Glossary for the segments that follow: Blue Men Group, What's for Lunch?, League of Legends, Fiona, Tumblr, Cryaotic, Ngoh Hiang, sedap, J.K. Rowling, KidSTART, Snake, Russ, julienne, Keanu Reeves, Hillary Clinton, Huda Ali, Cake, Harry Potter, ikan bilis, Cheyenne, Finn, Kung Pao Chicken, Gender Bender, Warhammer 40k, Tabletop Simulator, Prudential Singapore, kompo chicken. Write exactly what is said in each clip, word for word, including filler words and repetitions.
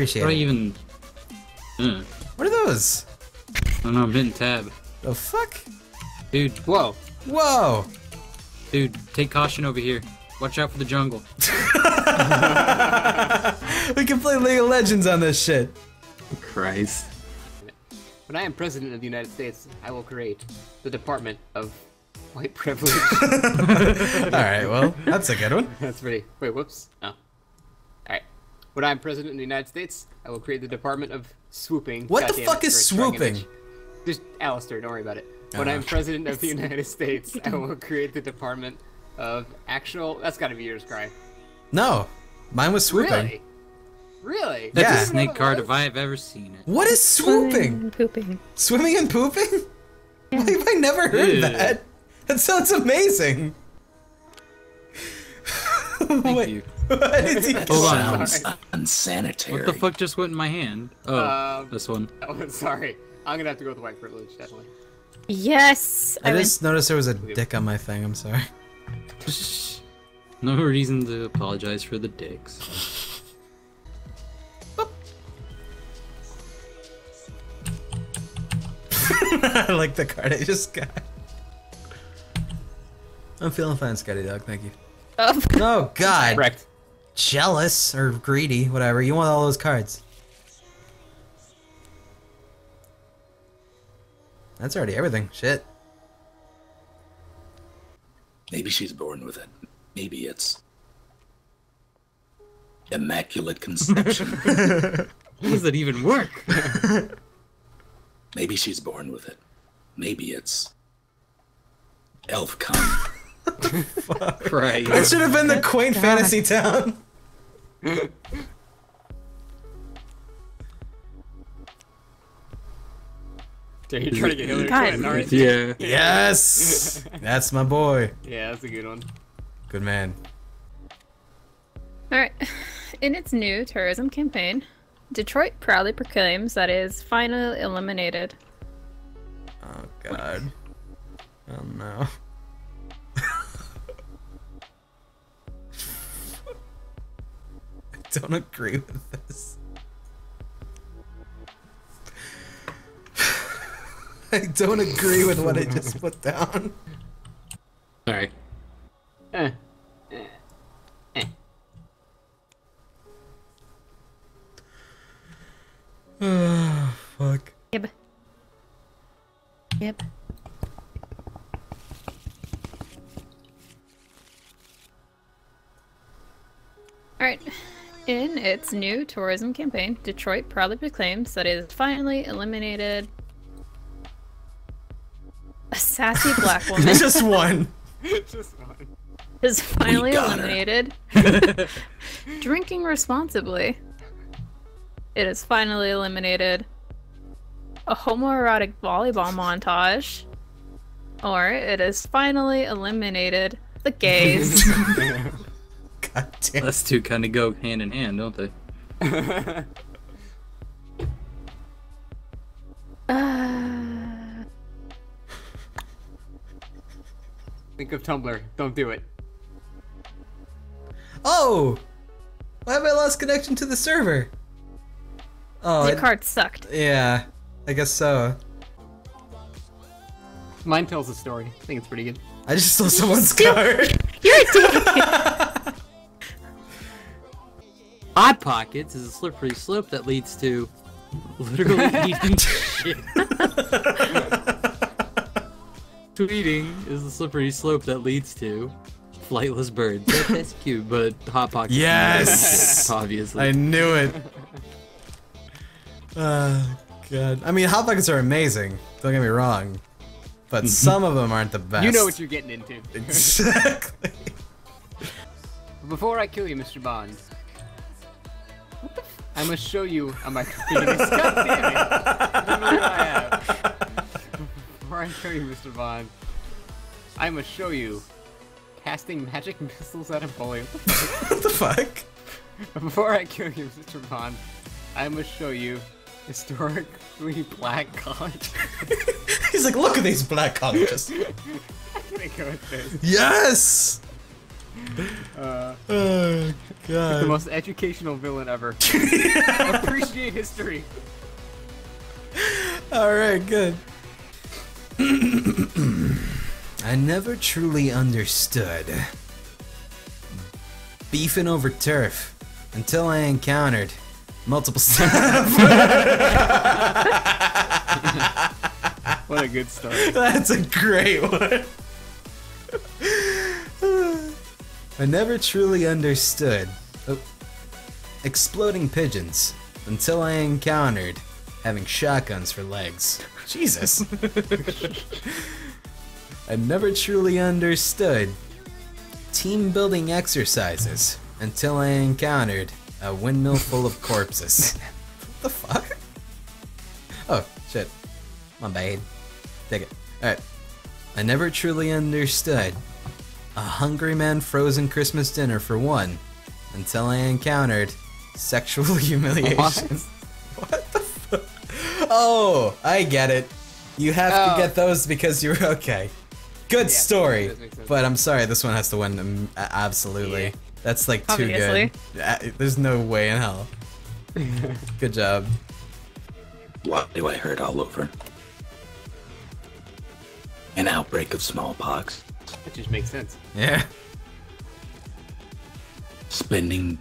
Appreciate what it. What are even... Mm. What are those? I don't know, I'm hitting tab. The fuck? Dude, whoa. Whoa! Dude, take caution over here. Watch out for the jungle. We can play League of Legends on this shit. Christ. When I am president of the United States, I will create the Department of White Privilege. Alright, well, that's a good one. That's pretty... Wait, whoops. Oh. Alright. When I am president of the United States, I will create the Department of Swooping. What God the fuck it, is swooping? Just, Alistair, don't worry about it. When uh, I am president of the United States, I will create the Department of Actual... That's gotta be yours, Cry. No. Mine was swooping. Really? Really? That's yeah. a snake card if I have ever seen it. What is swooping? Swimming and pooping. Swimming and pooping? Yeah. Why have I never heard yeah. that? That sounds amazing. Thank Wait, you. What did he Hold on. Sorry. Unsanitary. What the fuck just went in my hand? Oh, um, this one. Oh, sorry. I'm gonna have to go with the white privilege, definitely. Yes! I, I just went... noticed there was a dick on my thing, I'm sorry. No reason to apologize for the dicks. I like the card I just got. I'm feeling fine, Scotty Dog, thank you. Oh, oh God. Correct. Jealous or greedy, whatever. You want all those cards. That's already everything. Shit. Maybe she's born with it. Maybe it's... immaculate conception. How does that even work? Maybe she's born with it. Maybe it's... elf cum. Fuck. Cry, that should have been the quaint God. fantasy town. Dude, you're trying to get Hillary Clinton, aren't you? Yeah. Yes! That's my boy. Yeah, that's a good one. Good man. Alright. In its new tourism campaign, Detroit proudly proclaims that it is finally eliminated. Oh, God. Oh, no. I don't agree with this. I don't agree with what I just put down. Sorry. Uh, uh, uh. Oh, fuck. Yep. Yep. Alright. In its new tourism campaign, Detroit proudly proclaims that it has finally eliminated... a sassy black woman. Just one. Just one. Is finally eliminated. Drinking responsibly. It is finally eliminated. A homoerotic volleyball montage. Or it is finally eliminated the gays. God damn. Those two kind of go hand in hand, don't they? uh... Think of Tumblr. Don't do it. Oh! Why have I lost connection to the server? Oh, your card sucked. Yeah, I guess so. Mine tells a story. I think it's pretty good. I just stole someone's Still, card. You're a dick. Odd Pockets is a slippery slope that leads to literally eating shit. Tweeting is the slippery slope that leads to flightless birds. That's cute, but Hot Pockets. Yes, obviously. I knew it. Uh, God. I mean, Hot Pockets are amazing. Don't get me wrong, but some of them aren't the best. You know what you're getting into. Exactly. Before I kill you, Mister Bond, what the f I must show you on my computer. God damn it! I don't know what I have. Before I show you, Mister Bond, I must show you casting magic missiles at a bully. What the fuck? Before I kill you, Mister Bond, I must show you historically black colleges. He's like, look at these black colleges. How can I go with this? Yes! Uh, oh, God. The most educational villain ever. Appreciate history. Alright, good. I never truly understood beefing over turf until I encountered multiple stuff. What a good start. That's a great one. I never truly understood oh, exploding pigeons until I encountered having shotguns for legs. Jesus. I never truly understood team building exercises until I encountered a windmill full of corpses. What the fuck? Oh, shit. My bad. Take it. Alright. I never truly understood a hungry man frozen Christmas dinner for one until I encountered sexual humiliation. What, what the fuck? Oh, I get it. You have oh. to get those because you're okay. Good yeah, story. But I'm sorry, this one has to win. Absolutely. Yeah. That's like too Obviously. good. There's no way in hell. Good job. What do I hurt all over? An outbreak of smallpox. That just makes sense. Yeah. Spending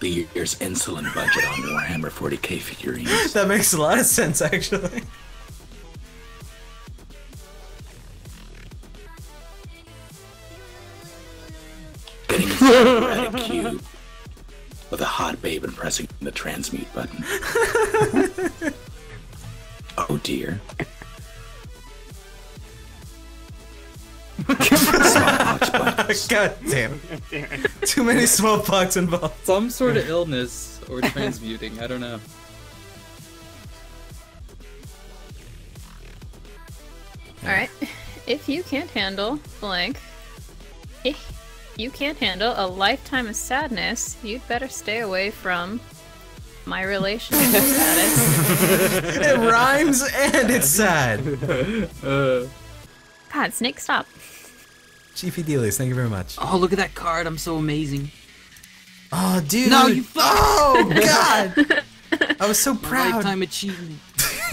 the year's insulin budget on Warhammer forty K figurines. That makes a lot of sense, actually. Getting a cube with a hot babe and pressing the transmute button. Oh dear. Smallpox. God damn. Too many smallpox involved. Some sort of illness or transmuting, I don't know. Alright. If you can't handle blank, if you can't handle a lifetime of sadness, you'd better stay away from my relationship status. It rhymes and it's sad. Uh. God, Snake, stop. Chiefy Dealies, thank you very much. Oh, look at that card. I'm so amazing. Oh, dude. No, you fuck. Oh, God. I was so proud. My lifetime achievement.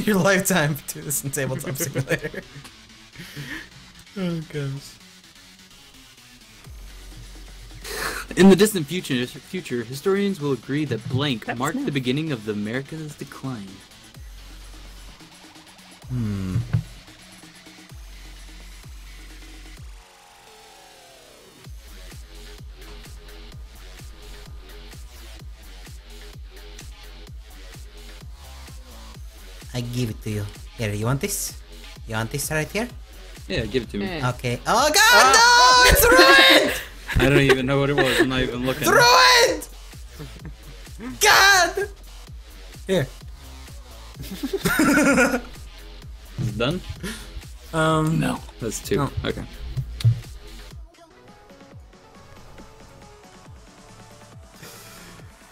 Your lifetime. Do this in Tabletop Simulator. Oh, gosh. In the distant future, future, historians will agree that blank That's marked nice. the beginning of the America's decline. Hmm. I give it to you. Here, you want this? You want this right here? Yeah, give it to me. Yeah. Okay. Oh god, oh. no! It's ruined! I don't even know what it was. I'm not even looking. It's ruined! God! Here. Is it done? Um, no. That's two. No. Okay.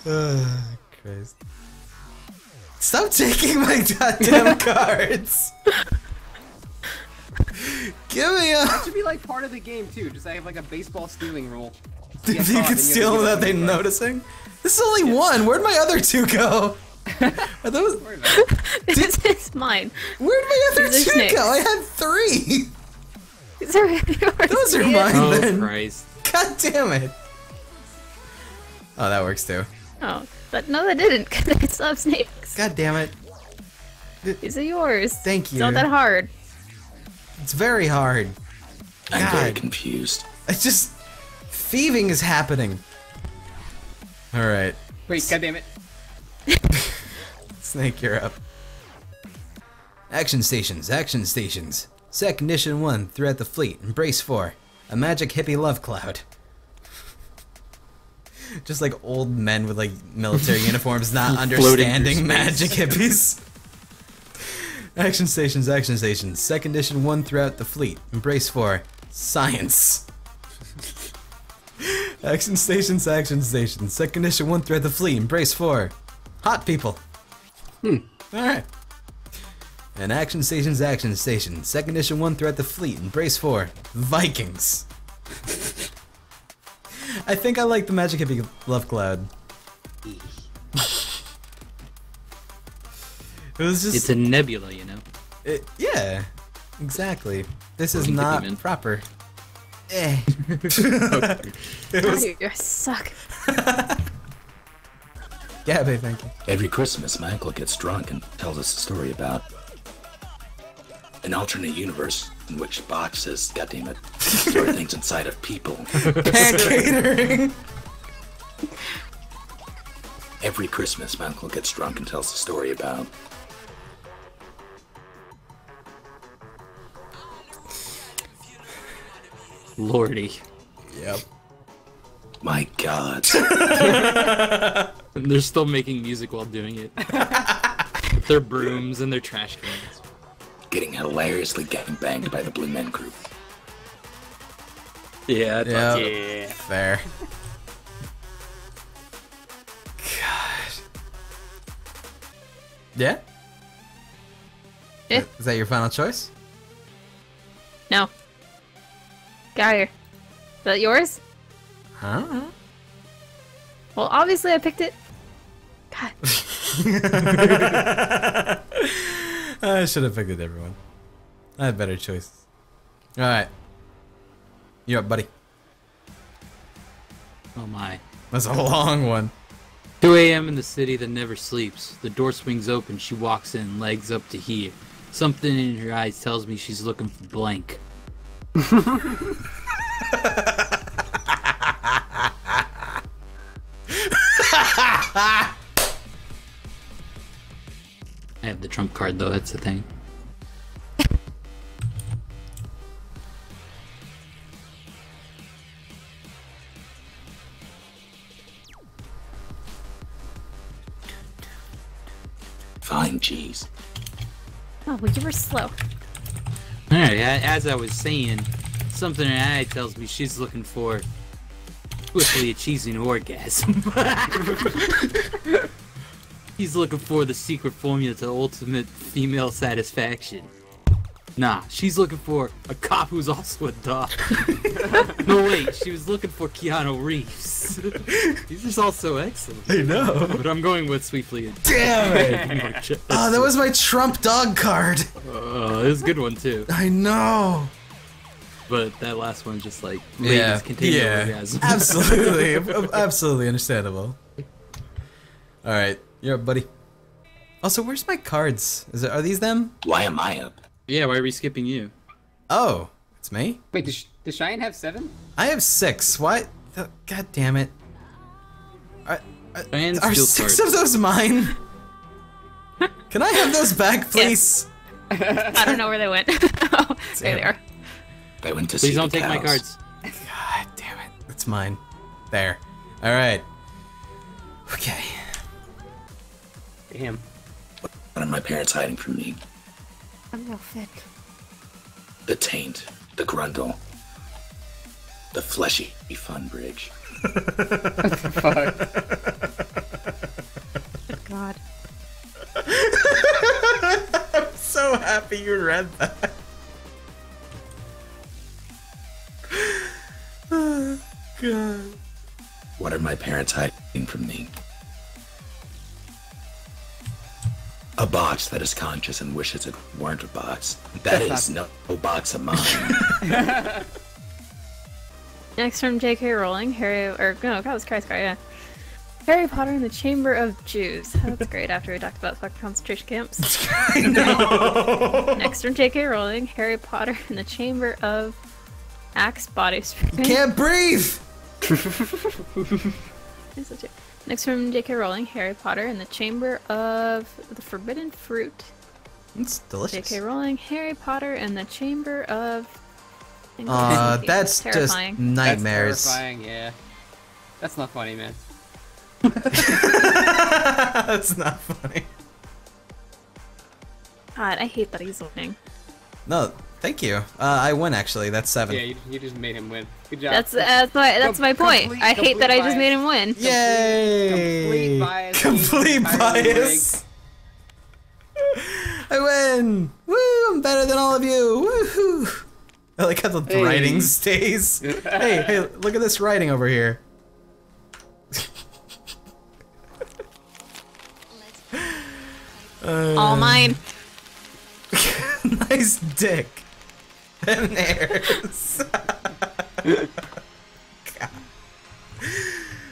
Uh, Christ. Stop taking my goddamn cards! Give me a. That should be like part of the game too. Just I have like a baseball stealing rule. So you you can steal them without them noticing. This is only yeah. one. Where'd my other two go? Are those? This is mine. Where'd my other These two go? I had three. These are those are mine. Oh, then. Christ. God damn it! Oh, that works too. Oh. But no, that didn't, because I still have snakes. God damn it. These are yours. Thank you. It's not that hard. It's very hard. I'm God. very confused. It's just... thieving is happening. Alright. Wait, S God damn it. Snake, you're up. Action stations, action stations. Sec Ignition one, throughout the fleet, Embrace four. A magic hippie love cloud. Just like old men with like military uniforms not understanding magic hippies. Action stations, action stations. Second edition one throughout the fleet. Embrace four. Science. Action stations, action stations. Second edition one throughout the fleet. Embrace four. Hot people. Hmm. Alright. And action stations, action stations. Second edition one throughout the fleet. Embrace four. Vikings. I think I like the magic hippie love glad. It was just. It's a nebula, you know. It, yeah, exactly. This is not proper. Eh. It was... You suck. Yeah, babe, thank you. Every Christmas, my uncle gets drunk and tells us a story about an alternate universe in which boxes, goddamn it, store things inside of people. Pet catering. Every Christmas, my uncle gets drunk and tells a story about. Lordy. Yep. My God. And they're still making music while doing it. Their brooms and their trash cans. Getting hilariously getting banged by the Blue Men Group. Yeah, that's yep. yeah. Fair. Yeah? Yeah. Is that your final choice? No. Guyer. Is that yours? Huh? Well, obviously I picked it. God. I should have picked it, everyone. I had better choices. Alright. You're up, buddy. Oh my. That's a long one. two A M in the city that never sleeps. The door swings open, she walks in, legs up to here. Something in her eyes tells me she's looking for blank. I have the trump card though, that's the thing. Fine, jeez. Oh, well, you were slow. Alright, as I was saying, something in her eye tells me she's looking for quickly a cheesy orgasm. He's looking for the secret formula to ultimate female satisfaction. Nah, she's looking for a cop who's also a dog. No, wait, she was looking for Keanu Reeves. He's just also excellent. I know. But I'm going with Sweetly. Damn it! Oh, that was my Trump dog card. Uh, it was a good one, too. I know. But that last one just like, yeah, yeah. Absolutely. Absolutely understandable. Alright, you're up, buddy. Also, where's my cards? Is it, are these them? Why am I up? Yeah, why are we skipping you? Oh, it's me? Wait, does, does Cheyenne have seven? I have six. What? The, God damn it. Are, are, are six cards. of those mine? Can I have those back, please? Yeah. I don't know where they went. Oh, there they are. They went to please see don't take cows. my cards. God damn it. It's mine. There. All right. Okay. Damn. What are my parents hiding from me? I'm no fit. The taint, the grundle, the fleshy fun bridge. What the fuck? Good God. I'm so happy you read that. Oh, God. What are my parents hiding from me? A box that is conscious and wishes it weren't a box. That is no box of mine. Next from J K. Rowling, Harry, or no, that was Christ Guy, yeah. Harry Potter and the Chamber of Jews. That's great after we talked about fucking concentration camps. I know. Next from J K. Rowling, Harry Potter and the Chamber of Axe Body Spray. You can't breathe! Next from J K. Rowling, Harry Potter and the Chamber of the Forbidden Fruit. It's delicious. J K. Rowling, Harry Potter and the Chamber of... Uh, that's terrifying. Just nightmares. That's terrifying, yeah. That's not funny, man. That's not funny. God, I hate that he's winning. No, thank you. Uh, I win, actually. That's seven. Yeah, you, you just made him win. Good job. That's, that's my, that's my point. Complete, I hate that bias. I just made him win. Yay! Complete, complete bias. Complete bias. I win! Woo! I'm better than all of you! Woohoo! I like how the hey. writing stays. hey, hey, look at this writing over here. Uh, All mine. Nice dick. And there's.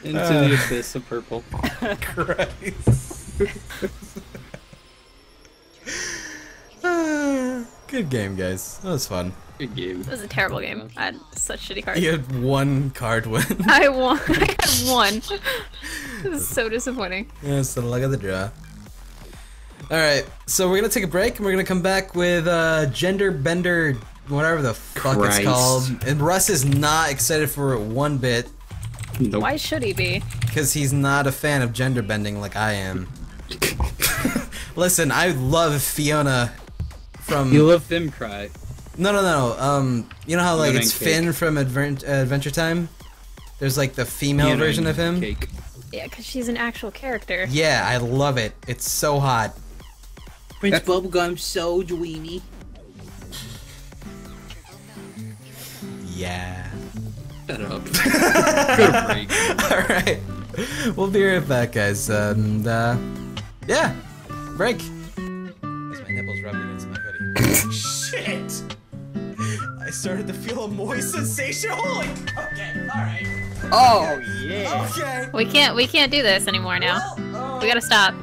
Into uh, the abyss of purple. Christ. uh, good game, guys. That was fun. Good game. It was a terrible game. I had such shitty cards. You had one card win. I won. I had one. This is so disappointing. Yeah, it's the luck of the draw. Alright, so we're gonna take a break and we're gonna come back with uh, Gender Bender, whatever the fuck Christ. It's called. And Russ is not excited for it one bit. Nope. Why should he be? Because he's not a fan of gender bending like I am. Listen, I love Fiona from... You love Finn Cry. No, no, no. Um, you know how like Fiona it's Finn Cake. From Advent uh, Adventure Time? There's like the female Fiona version of him. Cake. Yeah, because she's an actual character. Yeah, I love it. It's so hot. Prince Bubblegum, so dweeby. Yeah. Shut up. Good break. Alright. We'll be right back, guys. And, uh, yeah. Break. As my nipples rubbing against my hoodie. Shit! I started to feel a moist sensation. Holy. Okay, alright. Oh, yeah. Okay. We can't, we can't do this anymore now. Well, uh... We gotta stop.